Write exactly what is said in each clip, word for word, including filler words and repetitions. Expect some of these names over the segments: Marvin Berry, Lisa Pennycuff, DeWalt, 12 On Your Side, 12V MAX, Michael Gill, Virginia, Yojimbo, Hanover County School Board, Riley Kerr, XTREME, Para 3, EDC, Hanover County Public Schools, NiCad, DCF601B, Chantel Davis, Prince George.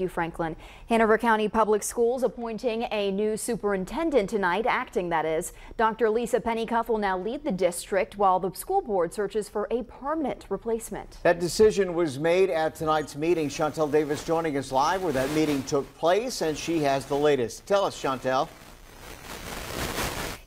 Thank you, Franklin. Hanover County Public Schools appointing a new superintendent tonight, acting that is. Doctor Lisa Pennycuff will now lead the district while the school board searches for a permanent replacement. That decision was made at tonight's meeting. Chantel Davis joining us live where that meeting took place, and she has the latest. Tell us, Chantel.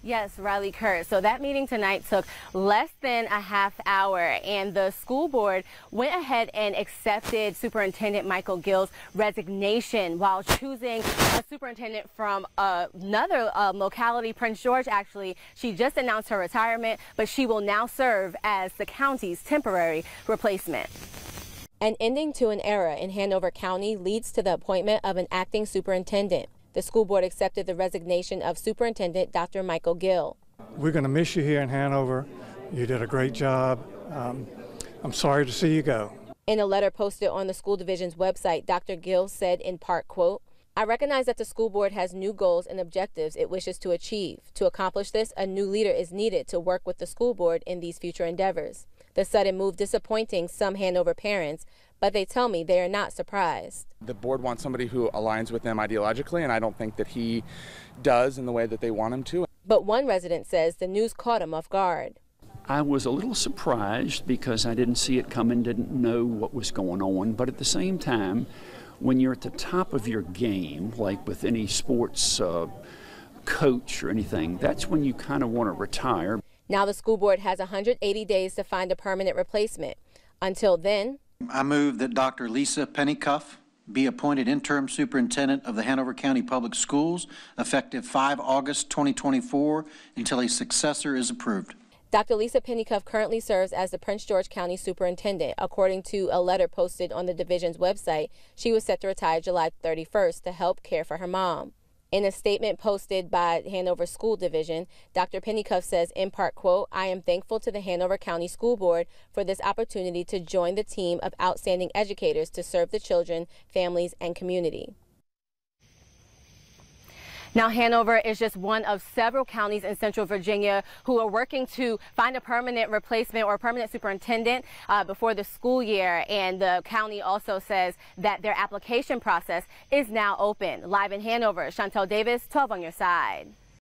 Yes, Riley Kerr. So that meeting tonight took less than a half hour, and the school board went ahead and accepted Superintendent Michael Gill's resignation while choosing a superintendent from uh, another uh, locality, Prince George. Actually, she just announced her retirement, but she will now serve as the county's temporary replacement. An ending to an era in Hanover County leads to the appointment of an acting superintendent. The school board accepted the resignation of Superintendent Doctor Michael Gill. We're going to miss you here in Hanover. You did a great job. Um, I'm sorry to see you go. In a letter posted on the school division's website, Doctor Gill said in part, quote, I recognize that the school board has new goals and objectives it wishes to achieve. To accomplish this, a new leader is needed to work with the school board in these future endeavors. The sudden move disappointing some Hanover parents, but they tell me they are not surprised. The board wants somebody who aligns with them ideologically, and I don't think that he does in the way that they want him to. But one resident says the news caught him off guard. I was a little surprised because I didn't see it coming, didn't know what was going on, but at the same time, when you're at the top of your game, like with any sports uh, coach or anything, that's when you kind of want to retire. Now the school board has one hundred eighty days to find a permanent replacement. Until then, I move that Doctor Lisa Pennycuff be appointed interim superintendent of the Hanover County Public Schools, effective five August twenty twenty-four, until a successor is approved. Doctor Lisa Pennycuff currently serves as the Prince George County Superintendent. According to a letter posted on the division's website, she was set to retire July thirty-first to help care for her mom. In a statement posted by Hanover School Division, Doctor Pennycuff says in part, quote, I am thankful to the Hanover County School Board for this opportunity to join the team of outstanding educators to serve the children, families, and community. Now, Hanover is just one of several counties in Central Virginia who are working to find a permanent replacement or permanent superintendent uh, before the school year. And the county also says that their application process is now open. Live in Hanover, Chantel Davis, twelve on your side.